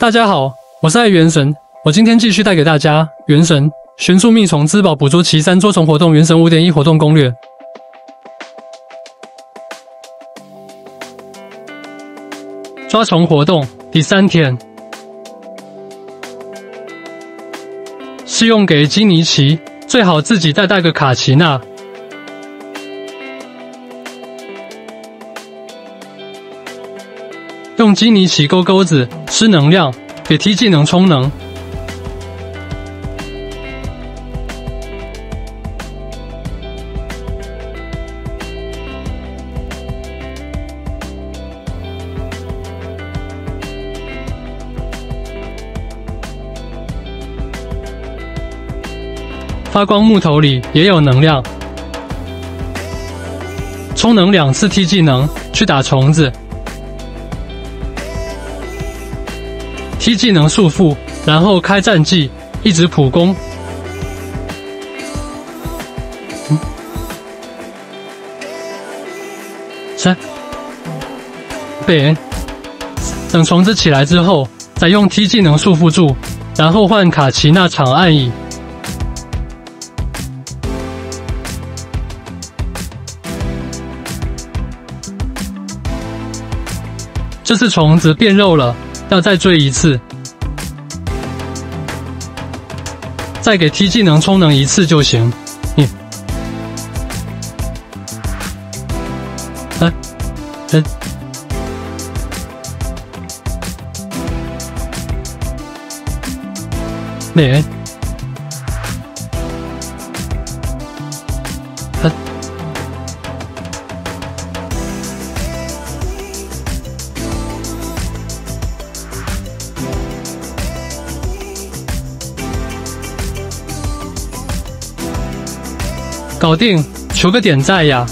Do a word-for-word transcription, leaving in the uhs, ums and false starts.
大家好，我是爱元神，我今天继续带给大家《元神寻速觅虫之宝捕捉奇三捉虫活动元神 五点一 活动攻略》。抓虫活动第三天，适用给基尼奇，最好自己再带个卡奇娜。 用基尼奇勾钩子吃能量，给 T 技能充能。发光木头里也有能量，充能两次 T 技能去打虫子。 T 技能束缚，然后开战技，一直普攻。嗯，三，被等虫子起来之后，再用 T 技能束缚住，然后换卡奇娜长按椅。这次虫子变肉了。 要再追一次，再给 T 技能充能一次就行。嗯，哎，哎，美恩，哎，搞定，求个点赞呀！